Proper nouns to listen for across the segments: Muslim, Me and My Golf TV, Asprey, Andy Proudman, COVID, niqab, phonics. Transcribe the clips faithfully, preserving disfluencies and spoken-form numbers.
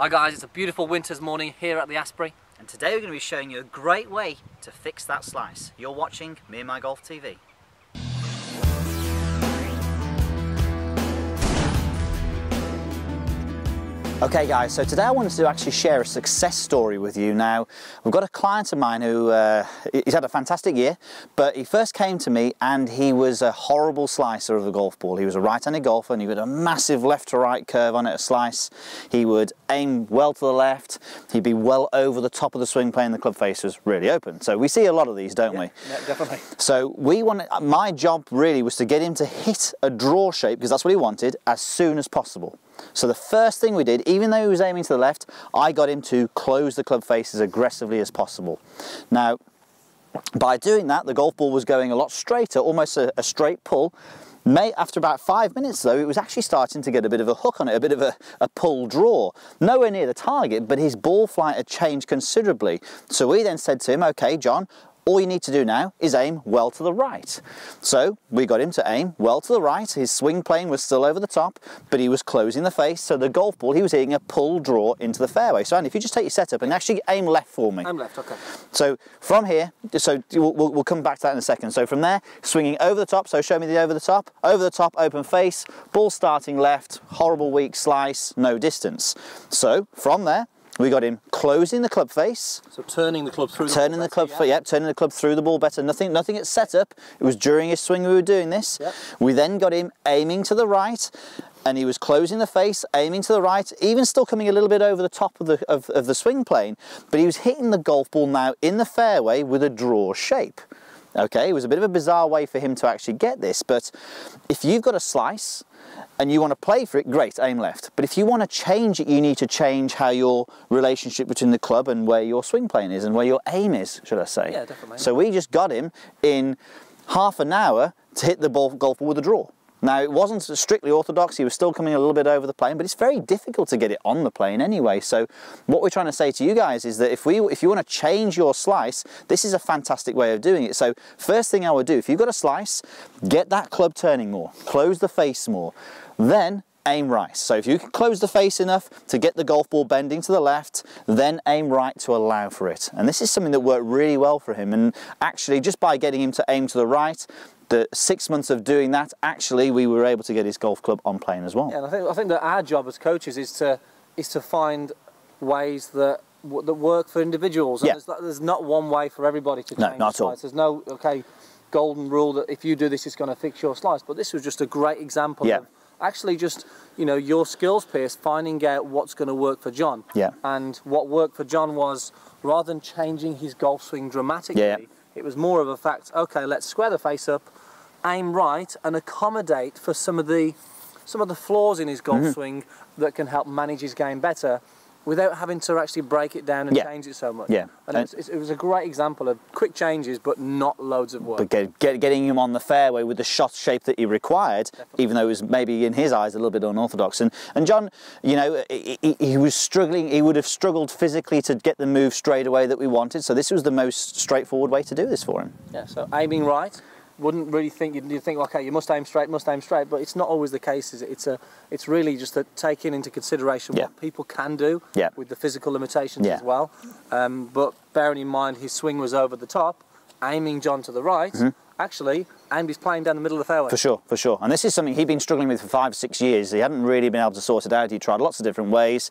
Hi guys, it's a beautiful winter's morning here at the Asprey. And today we're going to be showing you a great way to fix that slice. You're watching Me and My Golf T V. Okay guys, so today I wanted to actually share a success story with you. Now, we've got a client of mine who, uh, he's had a fantastic year, but he first came to me and he was a horrible slicer of the golf ball. He was a right-handed golfer and he had a massive left-to-right curve on it, a slice. He would aim well to the left, he'd be well over the top of the swing plane, the club face was really open. So we see a lot of these, don't yeah, we? Yeah, definitely. So we wanted, my job really was to get him to hit a draw shape, because that's what he wanted, as soon as possible. So the first thing we did, even though he was aiming to the left, I got him to close the club face as aggressively as possible. Now, by doing that, the golf ball was going a lot straighter, almost a, a straight pull. May, after about five minutes though, it was actually starting to get a bit of a hook on it, a bit of a, a pull draw. Nowhere near the target, but his ball flight had changed considerably. So we then said to him, okay, John, all you need to do now is aim well to the right. So we got him to aim well to the right. His swing plane was still over the top, but he was closing the face. So the golf ball, he was hitting a pull draw into the fairway. So Andy, if you just take your setup and actually aim left for me. I'm left, okay. So from here, so we'll, we'll, we'll come back to that in a second. So from there, swinging over the top. So show me the over the top, over the top, open face, ball starting left, horrible weak slice, no distance. So from there, we got him closing the club face. So turning the club through the turning ball the club, better, yeah. yeah, turning the club through the ball better. Nothing, nothing at setup. It was during his swing we were doing this. Yep. We then got him aiming to the right, and he was closing the face, aiming to the right, even still coming a little bit over the top of the of, of the swing plane. But he was hitting the golf ball now in the fairway with a draw shape. Okay, it was a bit of a bizarre way for him to actually get this, but if you've got a slice and you want to play for it, great, aim left. But if you want to change it, you need to change how your relationship between the club and where your swing plane is and where your aim is, should I say. Yeah, definitely. So we just got him in half an hour to hit the ball, golf ball with a draw. Now, it wasn't strictly orthodox, he was still coming a little bit over the plane, but it's very difficult to get it on the plane anyway. So what we're trying to say to you guys is that if we, if you want to change your slice, this is a fantastic way of doing it. So first thing I would do, if you've got a slice, get that club turning more, close the face more, then aim right. So if you can close the face enough to get the golf ball bending to the left, then aim right to allow for it. And this is something that worked really well for him. And actually, just by getting him to aim to the right, the six months of doing that, actually, we were able to get his golf club on plane as well. Yeah, and I think I think that our job as coaches is to is to find ways that that work for individuals. And yeah. there's, not, there's not one way for everybody to change no, not at all. There's no okay golden rule that if you do this, it's going to fix your slice. But this was just a great example. Yeah. Of actually just, you know, your skills piece, finding out what's going to work for John. Yeah. And what worked for John was, rather than changing his golf swing dramatically, yeah. it was more of a fact, okay, let's square the face up, aim right, and accommodate for some of the some of the flaws in his golf mm-hmm. swing that can help manage his game better, without having to actually break it down and yeah. change it so much. Yeah. And, and it, it was a great example of quick changes, but not loads of work. But get, get, getting him on the fairway with the shot shape that he required, Definitely. even though it was maybe in his eyes a little bit unorthodox. And, and John, you know, he, he was struggling, he would have struggled physically to get the move straight away that we wanted, so this was the most straightforward way to do this for him. Yeah, so aiming right. Wouldn't really think, you'd think, okay, you must aim straight, must aim straight, but it's not always the case, is it? It's, a, it's really just a taking into consideration yeah. what people can do yeah. with the physical limitations yeah. as well. Um, but bearing in mind his swing was over the top, aiming John to the right, mm-hmm. actually, aimed his plane down the middle of the fairway. For sure, for sure. And this is something he'd been struggling with for five, six years. He hadn't really been able to sort it out. He tried lots of different ways.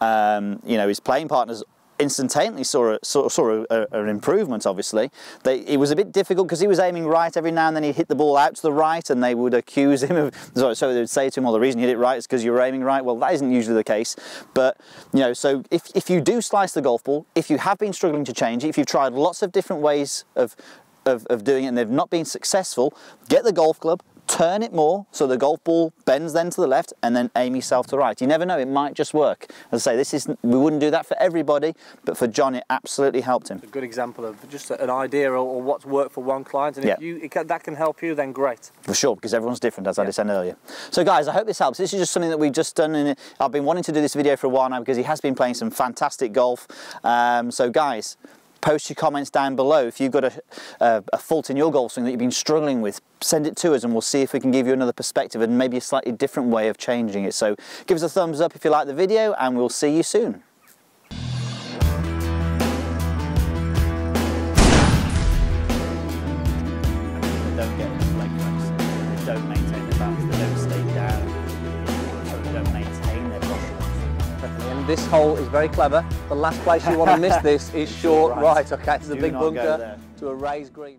Um, you know, his playing partners instantaneously saw, a, saw, saw a, a, an improvement, obviously. They, it was a bit difficult because he was aiming right every now and then. He'd hit the ball out to the right and they would accuse him of, so, so they would say to him, well, the reason you hit it right is because you were aiming right. Well, that isn't usually the case. But, you know, so if, if you do slice the golf ball, if you have been struggling to change it, if you've tried lots of different ways of, of, of doing it and they've not been successful, get the golf club, turn it more so the golf ball bends then to the left and then aim yourself to the right. You never know, it might just work. As I say, this is, we wouldn't do that for everybody, but for John it absolutely helped him. It's a good example of just an idea or, or what's worked for one client, and yeah. if you, it can, that can help you, then great. For sure, because everyone's different, as yeah. I said earlier. So guys, I hope this helps. This is just something that we've just done, and I've been wanting to do this video for a while now because he has been playing some fantastic golf. Um, so guys, Post your comments down below. If you've got a, a, a fault in your golf swing that you've been struggling with, send it to us and we'll see if we can give you another perspective and maybe a slightly different way of changing it. So give us a thumbs up if you like the video and we'll see you soon. Don't get the leg drops. They don't maintain their balance. They don't stay down. So they don't maintain their posture. And this hole is very clever. The last place you want to miss this is short right. right. Okay, it's a big bunker to a raised green.